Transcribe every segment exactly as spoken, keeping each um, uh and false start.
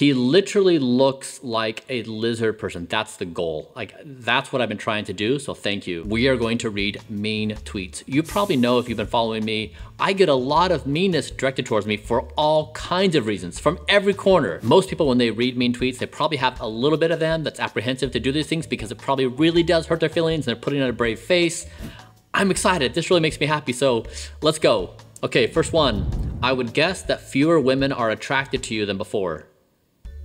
He literally looks like a lizard person. That's the goal. Like, that's what I've been trying to do, so thank you. We are going to read mean tweets. You probably know if you've been following me, I get a lot of meanness directed towards me for all kinds of reasons, from every corner. Most people, when they read mean tweets, they probably have a little bit of them that's apprehensive to do these things because it probably really does hurt their feelings and they're putting on a brave face. I'm excited. This really makes me happy, so let's go. Okay, first one. I would guess that fewer women are attracted to you than before.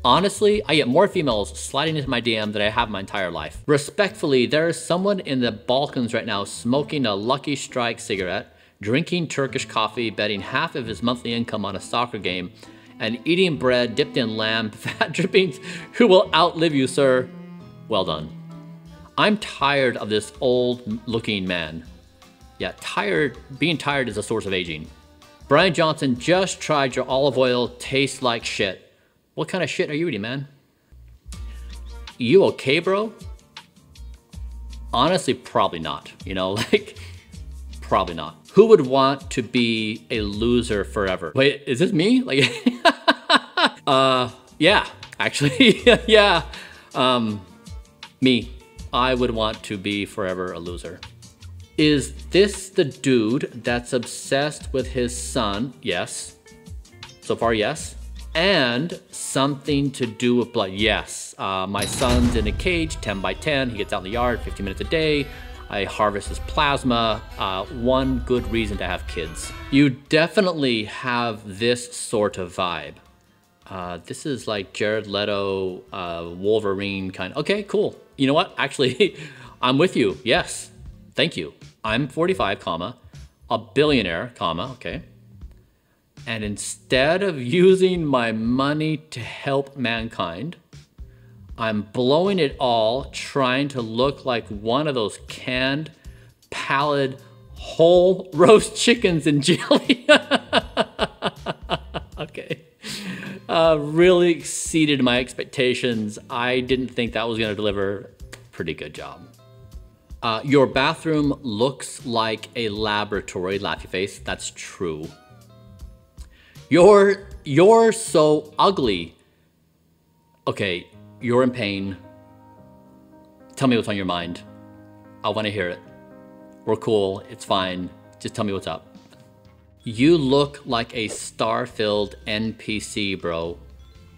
Honestly, I get more females sliding into my D M than I have my entire life. Respectfully, there is someone in the Balkans right now smoking a Lucky Strike cigarette, drinking Turkish coffee, betting half of his monthly income on a soccer game, and eating bread dipped in lamb fat drippings who will outlive you, sir. Well done. I'm tired of this old-looking man. Yeah, tired, being tired is a source of aging. Brian Johnson, just tried your olive oil, tastes like shit. What kind of shit are you eating, man? You okay, bro? Honestly, probably not. You know, like, probably not. Who would want to be a loser forever? Wait, is this me? Like, uh, yeah, actually, yeah. Um, me, I would want to be forever a loser. Is this the dude that's obsessed with his son? Yes. So far, yes. And something to do with blood. Yes, uh, my son's in a cage, ten by ten. He gets out in the yard fifteen minutes a day. I harvest his plasma. Uh, one good reason to have kids. You definitely have this sort of vibe. Uh, this is like Jared Leto, uh, Wolverine kind. Okay, cool. You know what? Actually, I'm with you. Yes, thank you. I'm forty-five, comma, a billionaire, comma, okay. And instead of using my money to help mankind, I'm blowing it all trying to look like one of those canned, pallid, whole roast chickens in jelly. Okay. Uh, really exceeded my expectations. I didn't think that was gonna deliver. Pretty good job. Uh, your bathroom looks like a laboratory, laughy face. That's true. You're, you're so ugly. Okay, you're in pain. Tell me what's on your mind. I wanna hear it. We're cool, it's fine. Just tell me what's up. You look like a star-filled N P C, bro.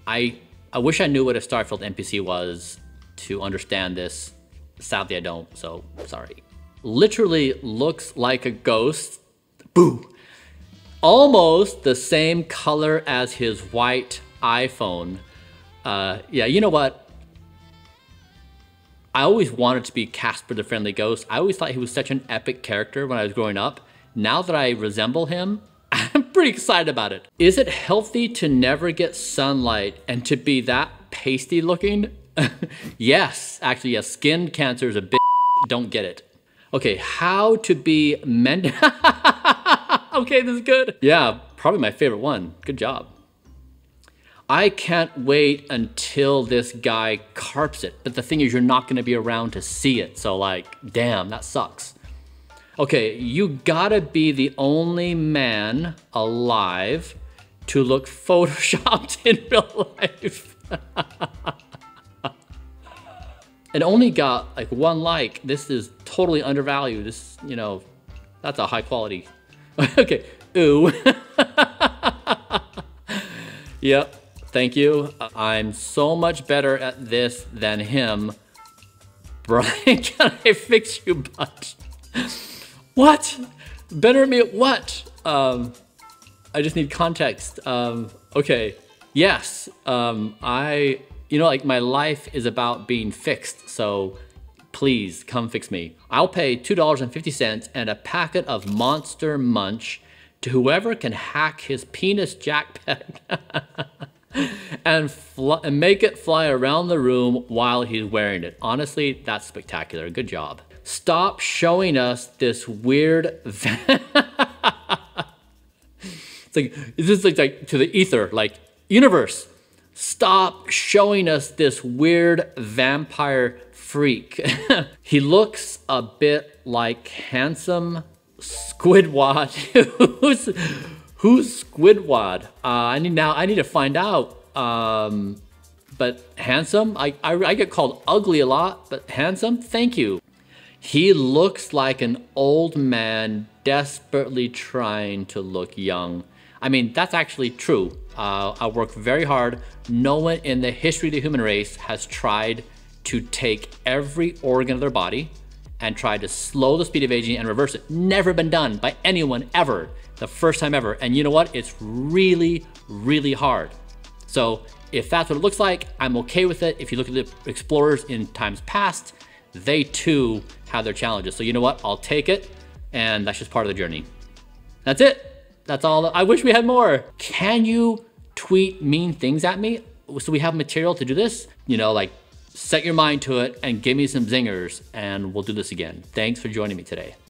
I, I wish I knew what a star-filled N P C was to understand this. Sadly, I don't, so sorry. Literally looks like a ghost. Boo. Almost the same color as his white iPhone. Uh, yeah, you know what? I always wanted to be Casper the Friendly Ghost. I always thought he was such an epic character when I was growing up. Now that I resemble him, I'm pretty excited about it. Is it healthy to never get sunlight and to be that pasty looking? Yes, actually, yes. Skin cancer is a bitch. Don't get it. Okay, how to be men. Okay, this is good. Yeah, probably my favorite one. Good job. I can't wait until this guy carps it. But the thing is, you're not gonna be around to see it. So like, damn, that sucks. Okay, you gotta be the only man alive to look photoshopped in real life. It only got like one like. This is totally undervalued. This, you know, that's a high quality. Okay, ooh. Yep, thank you. I'm so much better at this than him. Brian, can I fix you, but? What? Better at me at what? Um, I just need context. Um, okay, yes. Um, I, you know, like my life is about being fixed, so please come fix me. I'll pay two dollars and fifty cents and a packet of Monster Munch to whoever can hack his penis jackpot and, and make it fly around the room while he's wearing it. Honestly, that's spectacular. Good job. Stop showing us this weird. It's like, it's just like, like to the ether, like universe. Stop showing us this weird vampire freak. He looks a bit like handsome Squidward. who's, who's Squidward? Uh, I need now. I need to find out. Um, but handsome? I, I, I get called ugly a lot, but handsome? Thank you. He looks like an old man desperately trying to look young. I mean, that's actually true. Uh, I work very hard. No one in the history of the human race has tried to take every organ of their body and try to slow the speed of aging and reverse it. Never been done by anyone ever. The first time ever. And you know what? It's really, really hard. So if that's what it looks like, I'm okay with it. If you look at the explorers in times past, they too have their challenges. So you know what? I'll take it. And that's just part of the journey. That's it. That's all. I wish we had more. Can you tweet mean things at me? So we have material to do this? You know, like, set your mind to it and give me some zingers and we'll do this again. Thanks for joining me today.